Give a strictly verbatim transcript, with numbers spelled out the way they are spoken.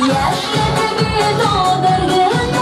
Yaşlı bir dolu bölgünden